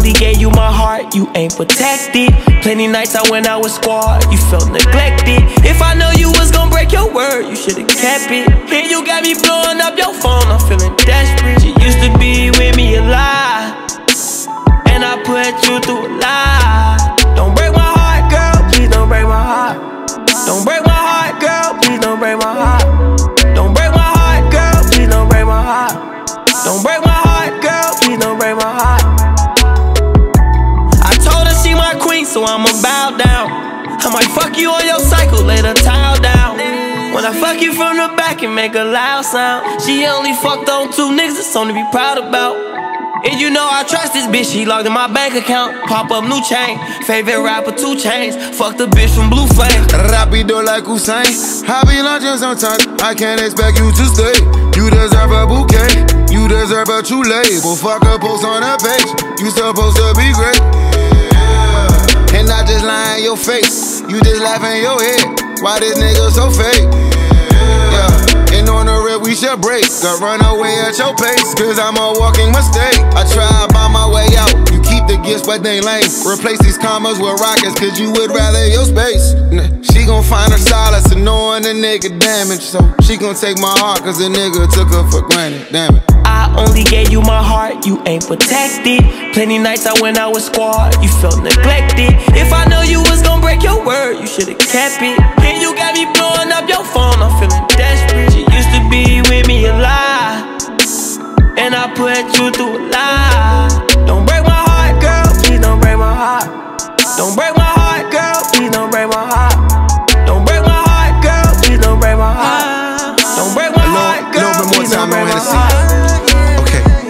only gave you my heart, you ain't protected. Plenty nights I went out with squad, you felt neglected. If I know you was gonna break your word, you should've kept it. Here you got me blowing up your phone, I'm feeling desperate. You used to be with me a lot, and I put you through a lot. Don't break my heart, girl, please don't break my heart. Don't break my heart, girl, please don't break my heart. Don't break my heart, girl, please don't break my heart. Don't break my heart, girl, please don't break my heart. I told her she my queen, so I'ma bow down. I might fuck you on your cycle, let her towel down. When I fuck you from the back and make a loud sound. She only fucked on 2 niggas, it's something to be proud about. And you know I trust this bitch, she logged in my bank account. Pop up new chain, favorite rapper 2 Chainz. Fuck the bitch from Blue Flame. Rapido like Usain, I be launching sometimes. I can't expect you to stay. You deserve a bouquet, you deserve a true label. Fuck a post on a page, you supposed to be great, yeah. And I just lie in your face, you just laugh in your head. Why this nigga so fake, yeah. Yeah. And on the rip we should break, girl run away at your pace, cause I'm a walking mistake. I try by my way out, you keep the gifts but they lame. Replace these commas with rockets, cause you would rather your space. She gon' find her solace in knowing the nigga damaged, so she gon' take my heart cause the nigga took her for granted, damn it. I only gave you my heart, you ain't protected. Plenty nights I went out with squad, you felt neglected. If I know you was gonna break your word, you should've kept it. Then you got me blowing up your phone, I'm feeling desperate. You used to be with me a lot, and I put you through a lot. Don't break my heart, girl, please don't break my heart. Don't break my heart, girl, please don't break my heart. Don't break my heart, girl, please don't break my heart. Don't break my heart, girl, please don't break my heart.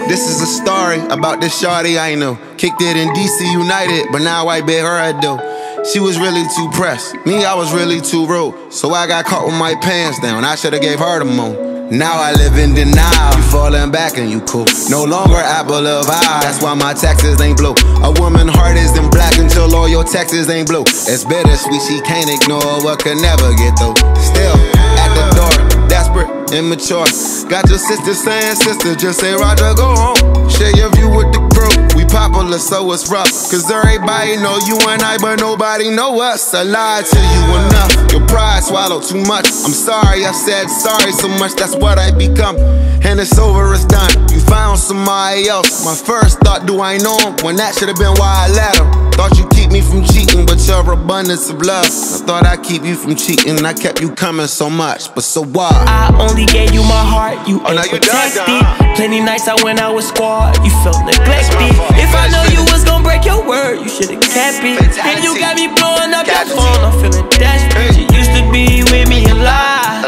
This is a story about this shawty I know. Kicked it in DC United, but now I bet her I do. She was really too pressed, me I was really too rude. So I got caught with my pants down, I should've gave her the moon. Now I live in denial, you falling back and you cool. No longer apple of eye, that's why my taxes ain't blue. A woman's heart isn't black until all your taxes ain't blue. It's bittersweet, she can't ignore what could never get through. Still, at the door, desperate, immature. Got your sister saying, sister, just say, Roger, go home. Share your view with the crew. We popular, so it's rough. Cause everybody know you and I, but nobody know us. I lied to you enough. Your pride swallowed too much. I'm sorry, I said sorry so much, that's what I become. And it's over, it's done. You found somebody else. My first thought, do I know him? When that should've been why I let him. Thought you'd keep me from cheating, but your abundance of love. I thought I'd keep you from cheating, I kept you coming so much, but so why? I only gave you my heart, you ain't protected. Plenty nights I went out with squad, you felt neglected. If I know you was gonna break your word, you should've kept it. And you got me blowing up your phone, I'm feeling desperate. You used to be with me a lot,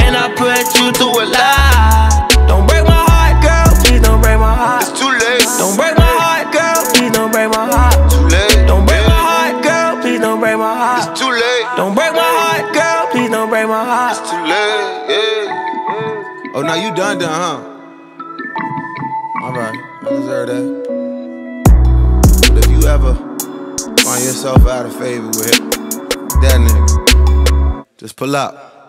and I put you through a lot. Don't break my heart, girl, please don't break my heart. It's too late. Don't break my heart, girl, please don't break my heart. Too late. Don't break my heart, girl, please don't break my heart. It's too late. Don't break my heart, girl, please don't break my heart. It's too late. Oh, now you done, huh? Alright, I deserve that. But if you ever find yourself out of favor with that nigga, just pull up.